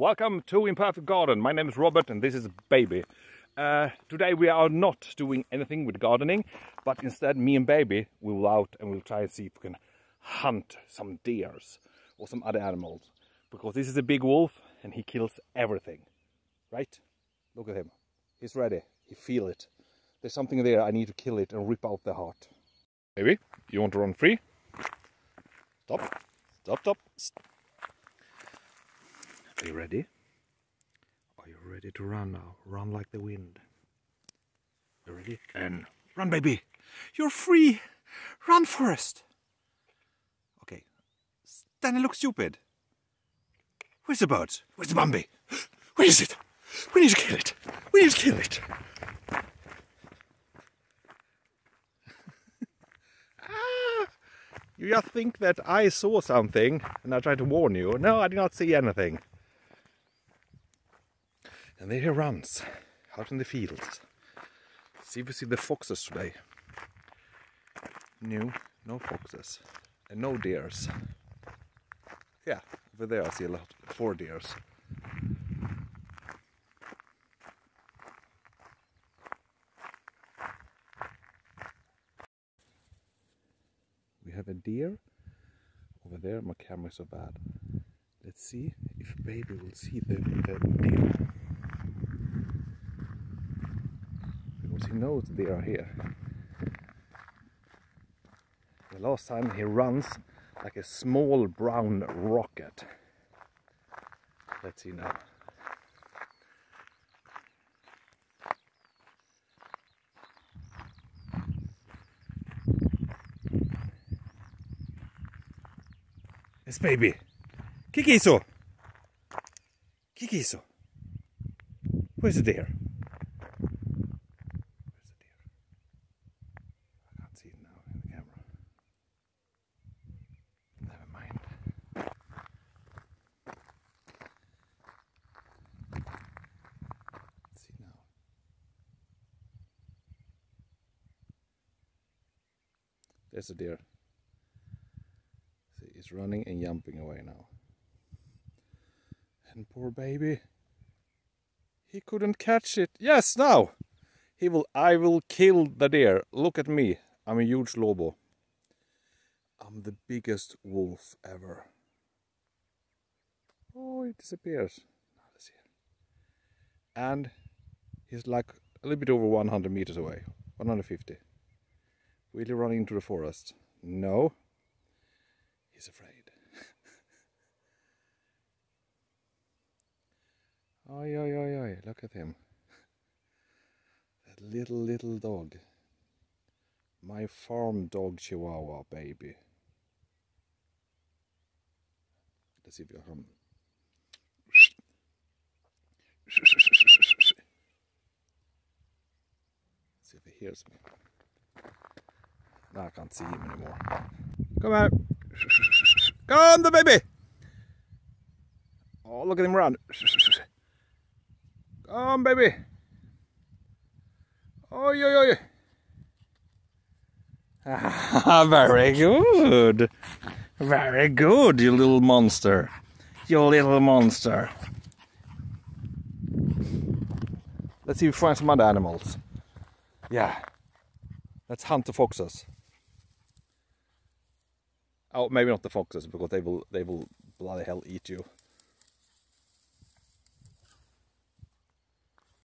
Welcome to Imperfect Garden. My name is Robert and this is Baby. Today we are not doing anything with gardening, but instead me and Baby will out and we'll try and see if we can hunt some deers or some other animals. Because this is a big wolf and he kills everything. Right? Look at him. He's ready. He feels it. There's something there. I need to kill it and rip out the heart. Baby, you want to run free? Stop. Stop, stop. Are you ready? Are you ready to run now? Run like the wind. You ready? And run, baby! You're free! Run, Forest! Okay. Stanley looks stupid. Where's the bird? Where's the Bambi? Where is it? We need to kill it! We need to kill it! You just think that I saw something and I tried to warn you. No, I did not see anything. And there he runs, out in the fields. See if we see the foxes today. No foxes. And no deers. Yeah, over there I see a lot, 4 deers. We have a deer over there, my camera is so bad. Let's see if Baby will see the deer. He knows they are here. The last time he runs like a small brown rocket. Let's see now. It's Baby. Kikiso! Kikiso! Where's the deer? There's a deer. See, it's running and jumping away now. And poor Baby, he couldn't catch it. Yes, now he will. I will kill the deer. Look at me. I'm a huge lobo. I'm the biggest wolf ever. Oh, he disappears. Now let's see. And he's like a little bit over 100 meters away. 150. Will he run into the forest? No. He's afraid. Oi, oi, oi, oi, look at him. That little dog. My farm dog Chihuahua, Baby. Let's see if you come. See if he hears me. Now I can't see him anymore. Come out! Come, the baby! Oh, look at him run! Come, baby! Oi, oi, oi! Very good! Very good, you little monster! You little monster! Let's see if we find some other animals. Yeah. Let's hunt the foxes. Oh, maybe not the foxes, because they will bloody hell eat you.